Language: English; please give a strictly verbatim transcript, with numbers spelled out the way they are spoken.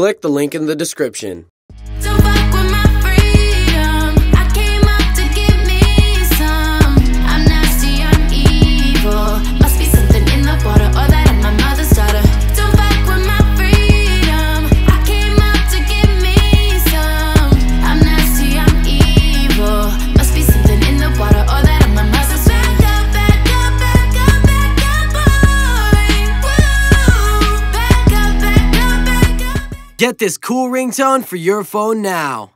click the link in the description. Get this cool ringtone for your phone now.